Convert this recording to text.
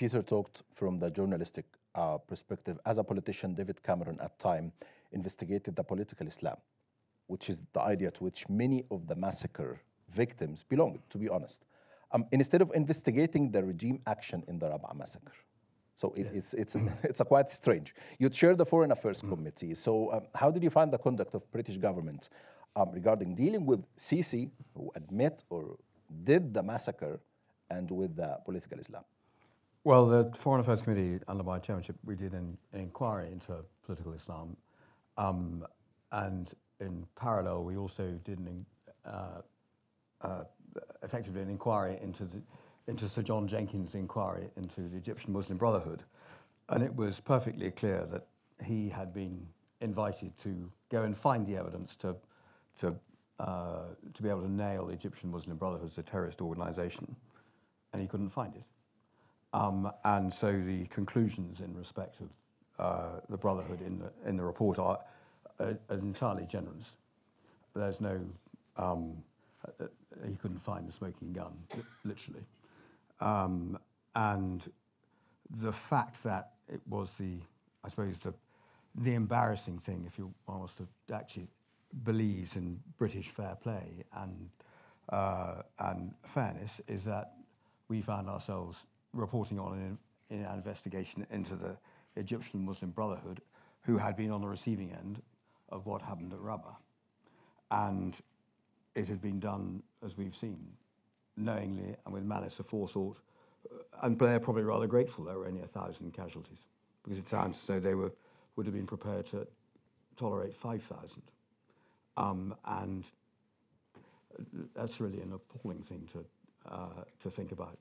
Peter talked from the journalistic perspective. As a politician, David Cameron at time investigated the political Islam, which is the idea to which many of the massacre victims belong, to be honest. Instead of investigating the regime action in the Rabaa massacre. So it's quite strange. You chair the Foreign Affairs Committee. So how did you find the conduct of British government regarding dealing with Sisi, who admit or did the massacre, and with the political Islam? Well, the Foreign Affairs Committee, under my chairmanship, we did an inquiry into political Islam. And in parallel, we also did effectively an inquiry into the Sir John Jenkins' inquiry into the Egyptian Muslim Brotherhood. And it was perfectly clear that he had been invited to go and find the evidence to be able to nail the Egyptian Muslim Brotherhood as a terrorist organization, and he couldn't find it. And so the conclusions in respect of the Brotherhood in the report are entirely generous. There's no, he couldn't find the smoking gun, literally. And the fact that it was the, I suppose, the embarrassing thing, if you want us to actually believes in British fair play and fairness, is that we found ourselves reporting on an investigation into the Egyptian Muslim Brotherhood, who had been on the receiving end of what happened at Rabaa. And it had been done, as we've seen, knowingly and with malice aforethought, and they're probably rather grateful there were only 1,000 casualties, because it sounds as though they would have been prepared to tolerate 5,000. And that's really an appalling thing to think about.